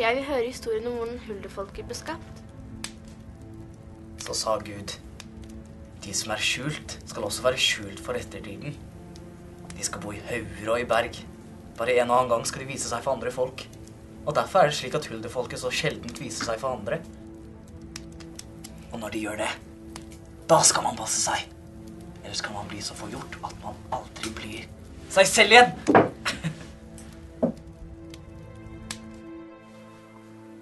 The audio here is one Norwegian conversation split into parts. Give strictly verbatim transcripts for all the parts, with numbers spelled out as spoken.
Jeg vil høre historien om hvordan huldefolket ble skapt. Så sa Gud, de som er skjult skal også være skjult for ettertiden. De skal bo i hauger og i berg. Bare en og annen gang skal de vise seg for andre folk. Og derfor er det slik at huldefolket så sjeldent viser seg for andre. Og når de gjør det, da skal man passe seg. Ellers kan man bli så forgjort at man aldri blir seg selv igjen.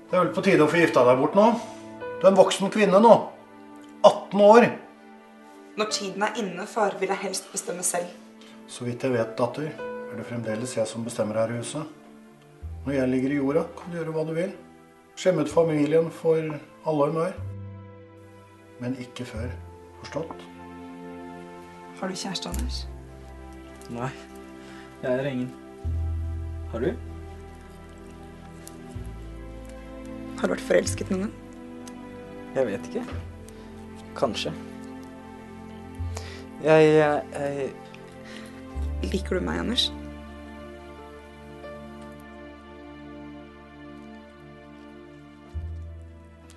Det er vel på tide å få gifta deg bort nå. Du er en voksen kvinne nå. atten år. Når tiden er inne, far, vil jeg helst bestemme selv. Så vidt jeg vet, datter, er det fremdeles jeg som bestemmer her i huset. Når jeg ligger i jorda, kan du gjøre hva du vil. Skjemme ut familien for alle humør. Men ikke før. Forstått? Har du kjæreste, Anders? Nei, jeg er ingen. Har du? Har du vært forelsket noen gang? Jeg vet ikke. Kanskje. Jeg, jeg... Liker du meg, Anders?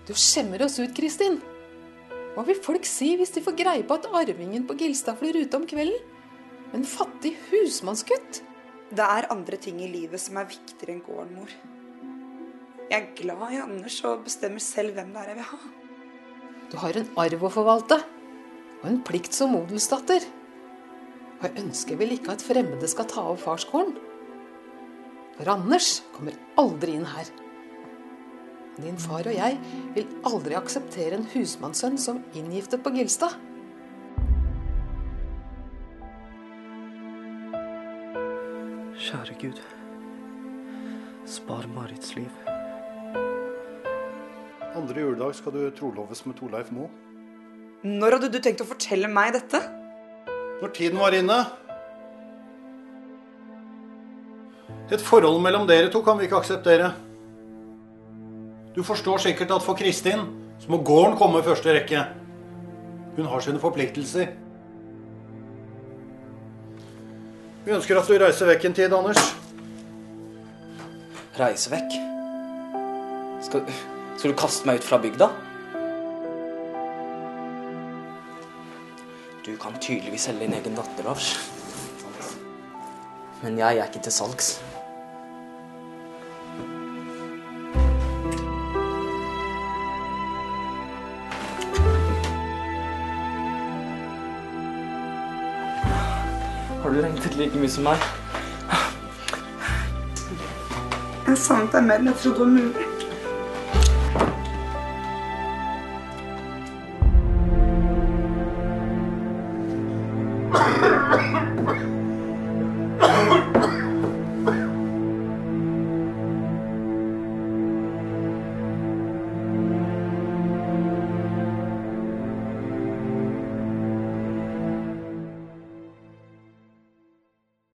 Du skjemmer oss ut, Kristin. Hva vil folk si hvis de får greie på at arvingen på Gilstad flyr ute om kvelden? En fattig husmannsgutt? Det er andre ting i livet som er viktigere enn gården, mor. Jeg er glad i Anders og bestemmer selv hvem det er jeg vil ha. Du har en arv å forvalte, og en plikt som odelsdatter. Og jeg ønsker vel ikke at fremmede skal ta over farskålen. For Anders kommer aldri inn her. Din far og jeg vil aldri akseptere en husmannssønn som inngiftet på Gilstad. Kjære Gud, spar Marits liv. Andre juledag skal du troloves med Torleif Moe. Når hadde du tenkt å fortelle meg dette? Når tiden var inne. Et forhold mellom dere to kan vi ikke akseptere. Du forstår sikkert at for Kristin, så må gården komme i første rekke. Hun har sine forpliktelser. Vi ønsker at du reiser vekk en tid, Anders. Reise vekk? Skal du... Skal du kaste meg ut fra bygda? Du kan tydeligvis selge din egen datter, Lars. Men jeg er ikke til salgs. Har du regnet like mye som meg? Jeg savnet deg mer enn jeg trodde var mulig. Ha, ha, ha.